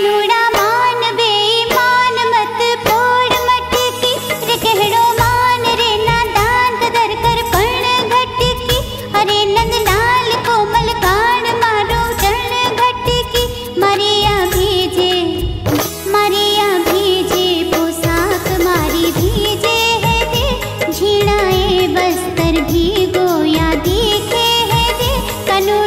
कनुड़ा मान बेईमान मत फोड़ मटकी रे कहड़ो मान रे नादान दर कर कण घटकी अरे नंदलाल कोमल कान मारो चरण घटकी मारिया भीजे पोशाक मारी भीजे है दे झीणाए बस्तर भीगो या देखे है दे कनुड़ा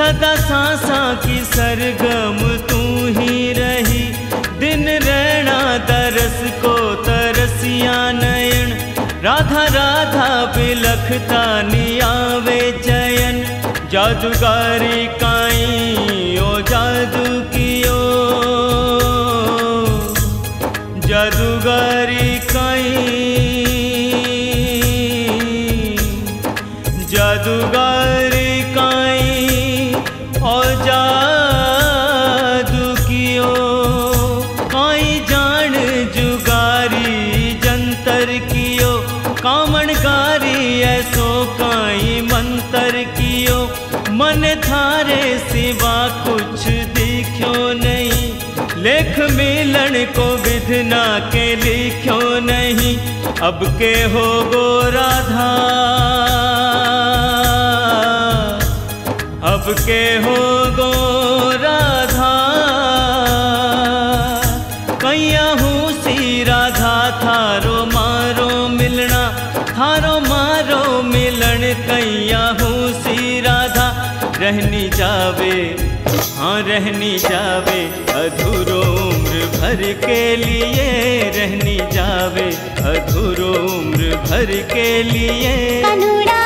सदा सांसा की सरगम तू ही रही दिन रैना तरस को तरसिया नयन राधा राधा बिलखता नियावे चयन जादूगारी काई ओ जादू की ओ जादूगारी काई जादूगारी जादू कियो काई जान जुगारी जंतर कियो कामणकारी ऐसो काई मंतर कियो मन थारे सिवा कुछ दिख्यो नहीं लेख मिलन को विधना के लिख्यो नहीं अब के हो गो राधा अब के हो गो राधा कैया हूँ सी राधा थारो मारो मिलना थारो मारो मिलन कैया हूँ सी राधा रहनी जावे हाँ रहनी जावे अधूरो उम्र भर के लिए रहनी जावे अधूरो उम्र भर के लिए।